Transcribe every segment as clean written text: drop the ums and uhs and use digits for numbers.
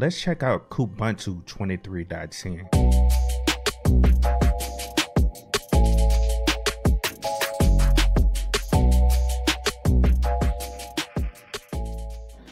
let's check out Kubuntu 23.10.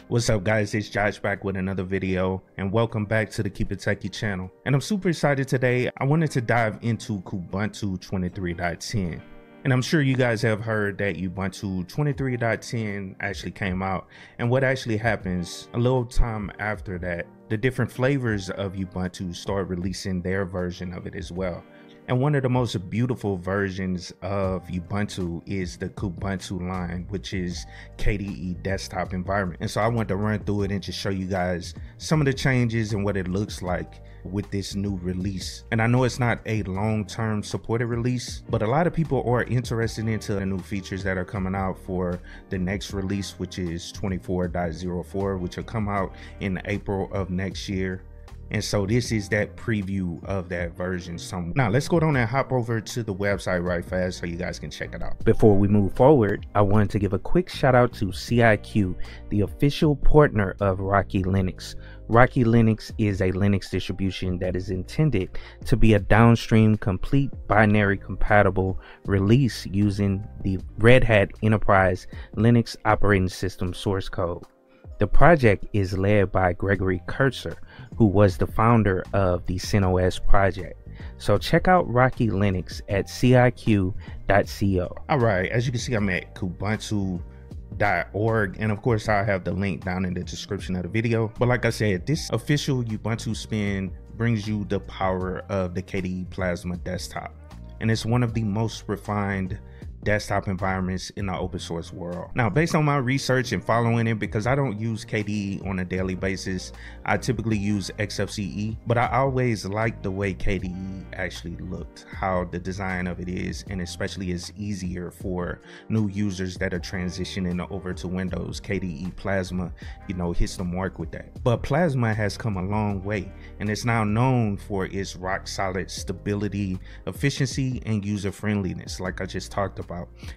What's up guys, it's Josh back with another video and welcome back to the Keep It Techie channel. And I'm super excited today. I wanted to dive into Kubuntu 23.10. And I'm sure you guys have heard that Ubuntu 23.10 actually came out. And what actually happens a little time after that, the different flavors of Ubuntu start releasing their version of it as well. And one of the most beautiful versions of Ubuntu is the Kubuntu line, which is KDE desktop environment. And so I want to run through it and just show you guys some of the changes and what it looks like with this new release. And I know it's not a long-term supported release, but a lot of people are interested into the new features that are coming out for the next release, which is 24.04, which will come out in April of next year. And so this is that preview of that version somewhere. Now let's go down and hop over to the website right fast so you guys can check it out. Before we move forward, I wanted to give a quick shout out to CIQ, the official partner of Rocky Linux. Rocky Linux is a Linux distribution that is intended to be a downstream complete binary compatible release using the Red Hat Enterprise Linux operating system source code. The project is led by Gregory Kurtzer, who was the founder of the CentOS project. So check out Rocky Linux at ciq.co. All right, as you can see, I'm at kubuntu.org, and of course I'll have the link down in the description of the video. But like I said, this official Ubuntu spin brings you the power of the KDE Plasma desktop. And it's one of the most refined desktop environments in the open source world. Now, based on my research and following it, because I don't use KDE on a daily basis, I typically use XFCE, but I always liked the way KDE actually looked, how the design of it is, and especially it's easier for new users that are transitioning over to Windows. KDE Plasma, you know, hits the mark with that. But Plasma has come a long way, and it's now known for its rock solid stability, efficiency, and user friendliness, like I just talked about.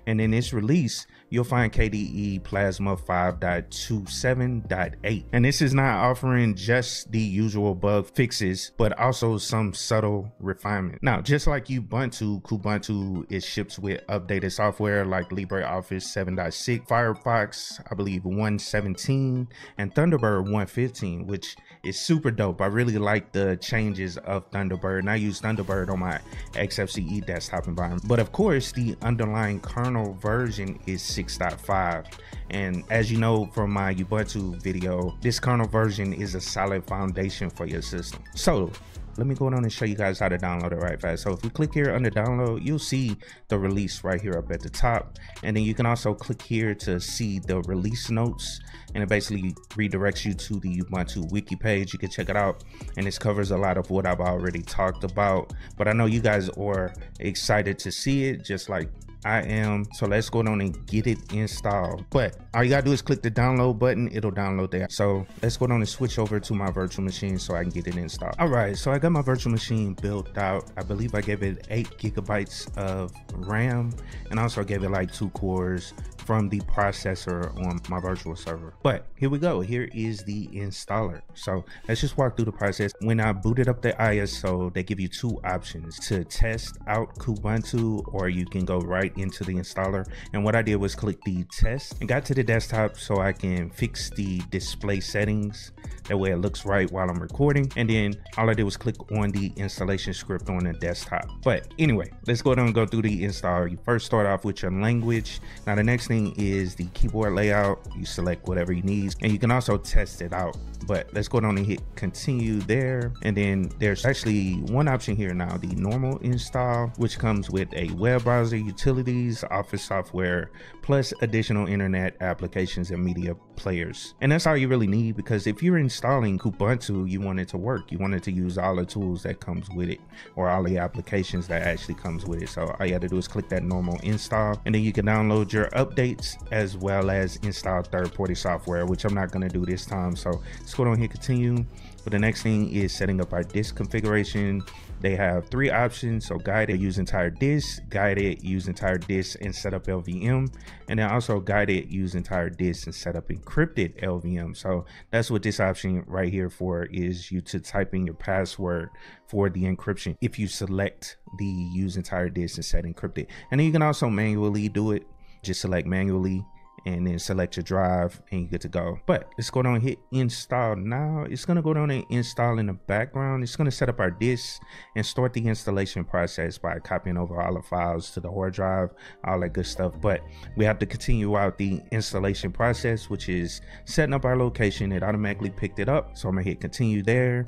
And in this release, you'll find KDE Plasma 5.27.8. And this is not offering just the usual bug fixes, but also some subtle refinement. Now, just like Ubuntu, Kubuntu is shipped with updated software like LibreOffice 7.6, Firefox, I believe 1.17, and Thunderbird 1.15, which is super dope. I really like the changes of Thunderbird, and I use Thunderbird on my XFCE desktop environment. But of course, the underlying kernel version is 6.5, and as you know from my Ubuntu video, this kernel version is a solid foundation for your system. So let me go down and show you guys how to download it right fast. So if you click here under download, you'll see the release right here up at the top, and then you can also click here to see the release notes, and it basically redirects you to the Ubuntu wiki page. You can check it out, and this covers a lot of what I've already talked about, but I know you guys are excited to see it just like I am. So let's go down and get it installed. But all you gotta do is click the download button, it'll download there. So let's go down and switch over to my virtual machine so I can get it installed. All right, so I got my virtual machine built out. I believe I gave it 8 GB of RAM, and also gave it like 2 cores from the processor on my virtual server. But here we go, here is the installer. So let's just walk through the process. When I booted up the ISO, they give you 2 options to test out Kubuntu, or you can go right into the installer. And what I did was click the test and got to the desktop so I can fix the display settings. That way it looks right while I'm recording. And then all I did was click on the installation script on the desktop. But anyway, let's go down and go through the installer. You first start off with your language. Now the next thing is the keyboard layout. You select whatever you need, and you can also test it out. But let's go down and hit continue there. And then there's actually one option here now, the normal install, which comes with a web browser, utilities, office software, plus additional internet applications and media players. And that's all you really need, because if you're installing Kubuntu, you want it to work. You want it to use all the tools that comes with it, or all the applications that actually comes with it. So all you have to do is click that normal install, and then you can download your update updates as well as install third-party software, which I'm not going to do this time. So let's go on here, continue. But the next thing is setting up our disk configuration. They have three options. So guided, use entire disk, guided, use entire disk and set up LVM. And then also guided, use entire disk and set up encrypted LVM. So that's what this option right here for is, you to type in your password for the encryption if you select the use entire disk and set encrypted. And then you can also manually do it. Just select manually and then select your drive and you're good to go. But let's go down and hit install now. It's gonna go down and install in the background. It's gonna set up our disk and start the installation process by copying over all the files to the hard drive, all that good stuff. But we have to continue out the installation process, which is setting up our location. It automatically picked it up. So I'm gonna hit continue there,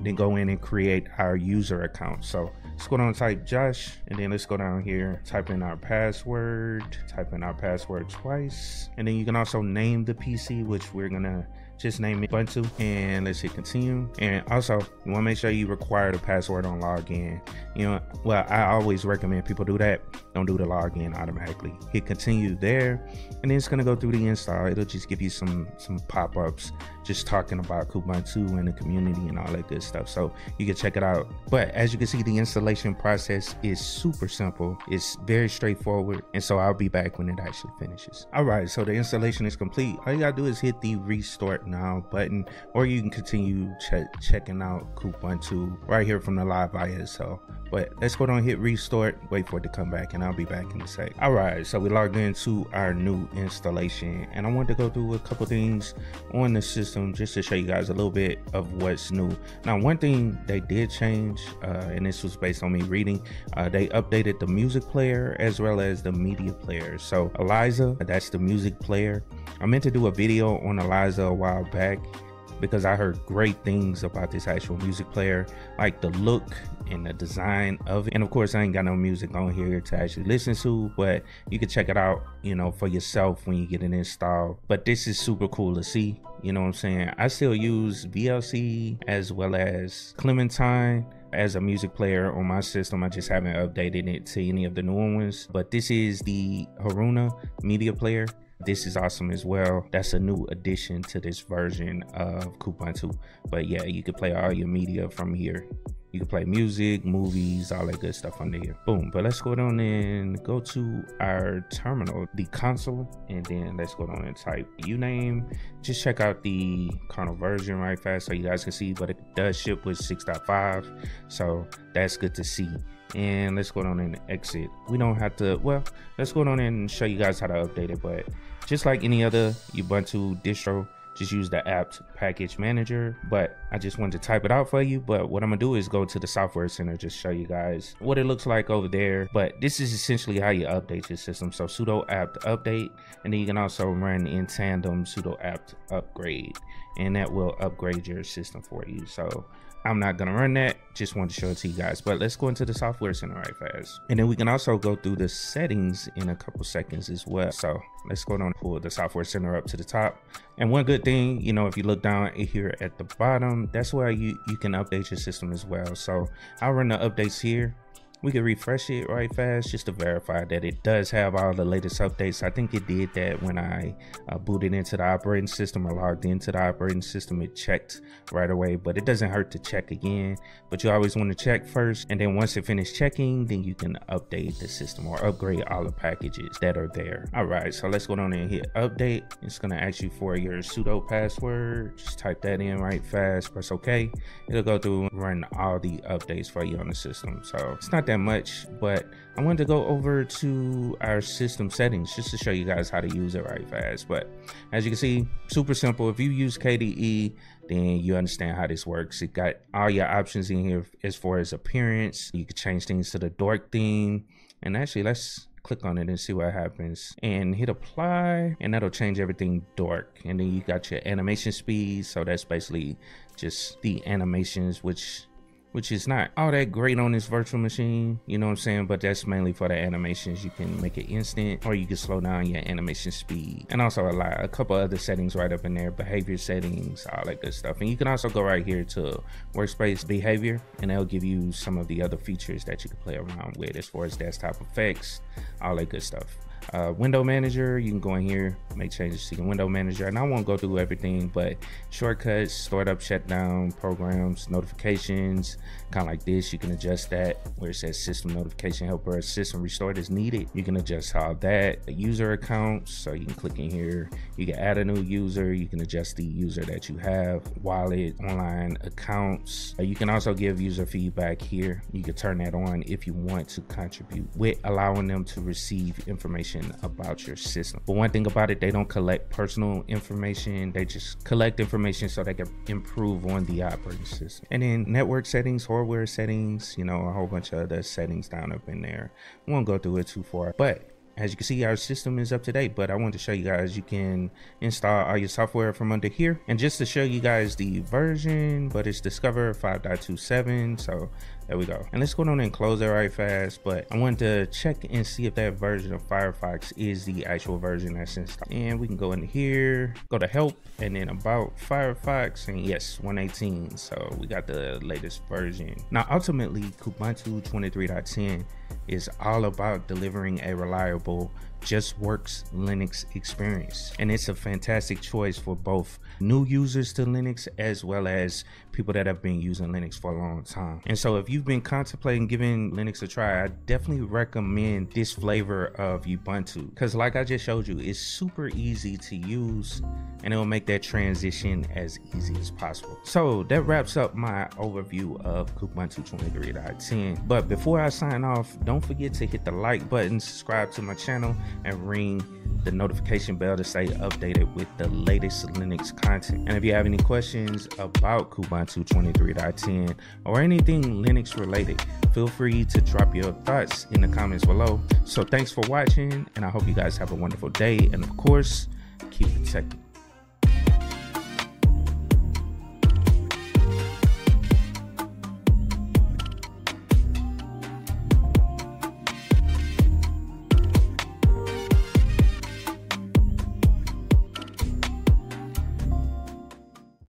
then go in and create our user account. So let's go down and type Josh, and then let's go down here, type in our password twice. And then you can also name the PC, which we're gonna just name it Ubuntu, and let's hit continue. And also you wanna make sure you require the password on login. You know, well, I always recommend people do that. Don't do the login automatically. Hit continue there, and then it's gonna go through the install. It'll just give you some pop-ups just talking about Kubuntu and the community and all that good stuff. So you can check it out. But as you can see, the installation process is super simple. It's very straightforward. And so I'll be back when it actually finishes. All right, so the installation is complete. All you gotta do is hit the restart now button, or you can continue checking out Kubuntu right here from the live ISO. But let's go down and hit restart, wait for it to come back, and I'll be back in a sec. All right, so we logged into our new installation, and I wanted to go through a couple things on the system just to show you guys a little bit of what's new. Now, one thing they did change, and this was based on me reading, they updated the music player as well as the media player. So Eliza, that's the music player. I meant to do a video on Eliza a while back, because I heard great things about this actual music player, like the look and the design of it. And of course, I ain't got no music on here to actually listen to, but you can check it out, you know, for yourself when you get it installed. But this is super cool to see, you know what I'm saying? I still use VLC as well as Clementine as a music player on my system. I just haven't updated it to any of the newer ones, but this is the Haruna media player. This is awesome as well. That's a new addition to this version of Kubuntu. But yeah, you can play all your media from here. You can play music, movies, all that good stuff under here. Boom. But let's go down and go to our terminal, the console, and then let's go down and type uname. Just check out the kernel version right fast so you guys can see, but it does ship with 6.5, so that's good to see. And let's go down and exit. We don't have to, well, let's go down and show you guys how to update it. But just like any other Ubuntu distro, just use the apt package manager. But I just wanted to type it out for you. But what I'm gonna do is go to the software center, just show you guys what it looks like over there. But this is essentially how you update your system. So sudo apt update, and then you can also run in tandem sudo apt upgrade, and that will upgrade your system for you. So I'm not gonna run that, just wanted to show it to you guys. But let's go into the software center right fast, and then we can also go through the settings in a couple seconds as well. So let's go down and pull the software center up to the top. And one good thing, you know, if you look down here at the bottom, that's where you can update your system as well. So I'll run the updates here. We can refresh it right fast just to verify that it does have all the latest updates. I think it did that when I booted into the operating system or logged into the operating system. It checked right away, but it doesn't hurt to check again. But you always want to check first, and then once it finished checking, then you can update the system or upgrade all the packages that are there. All right, so let's go down and hit update. It's going to ask you for your sudo password. Just type that in right fast, press OK. It'll go through and run all the updates for you on the system. So it's not that much, but I wanted to go over to our system settings just to show you guys how to use it right fast. But as you can see, super simple. If you use KDE, then you understand how this works. It got all your options in here as far as appearance. You could change things to the dark theme, and actually let's click on it and see what happens, and hit apply, and that'll change everything dark. And then you got your animation speed, so that's basically just the animations, which is not all that great on this virtual machine, you know what I'm saying? But that's mainly for the animations. You can make it instant, or you can slow down your animation speed. And also a couple other settings right up in there, behavior settings, all that good stuff. And you can also go right here to workspace behavior, and they'll give you some of the other features that you can play around with as far as desktop effects, all that good stuff. window manager. You can go in here, make changes to the window manager, and I won't go through everything, but shortcuts, start up, shutdown, programs, notifications, kind of like this. You can adjust that where it says system notification helper, system restored as needed. You can adjust how that, the user accounts. So you can click in here, you can add a new user, you can adjust the user that you have, wallet, online accounts. You can also give user feedback here. You can turn that on if you want to contribute with allowing them to receive information about your system. But one thing about it, they don't collect personal information. They just collect information so they can improve on the operating system. And then network settings, hardware settings, you know, a whole bunch of other settings down up in there. We won't go through it too far, but as you can see, our system is up to date, but I wanted to show you guys, you can install all your software from under here. And just to show you guys the version, but it's Discover 5.27. So there we go. And let's go on and close that right fast. But I wanted to check and see if that version of Firefox is the actual version that's installed. And we can go in here, go to help, and then about Firefox, and yes, 118. So we got the latest version. Now, ultimately, Kubuntu 23.10 is all about delivering a reliable, just works Linux experience, and it's a fantastic choice for both new users to Linux as well as people that have been using Linux for a long time. And so if you've been contemplating giving Linux a try, I definitely recommend this flavor of Ubuntu, because like I just showed you, it's super easy to use and it'll make that transition as easy as possible. So that wraps up my overview of Kubuntu 23.10. but before I sign off, don't forget to hit the like button, subscribe to my channel, and ring the notification bell to stay updated with the latest Linux content. And if you have any questions about Kubuntu 23.10 or anything Linux related, feel free to drop your thoughts in the comments below. So thanks for watching, and I hope you guys have a wonderful day, and of course, keep it technical.